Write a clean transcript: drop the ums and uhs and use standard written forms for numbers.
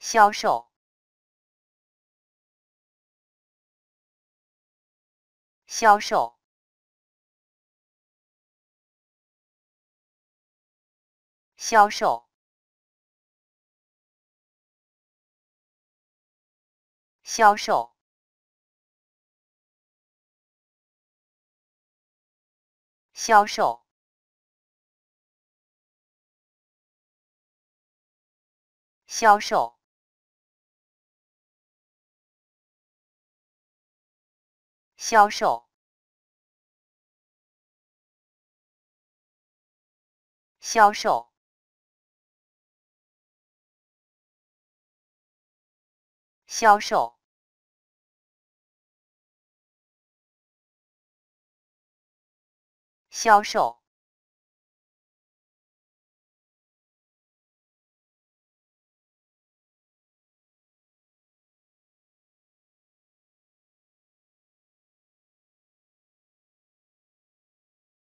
销售，销售，销售，销售，销售。 销售，销售，销售，销售，销售。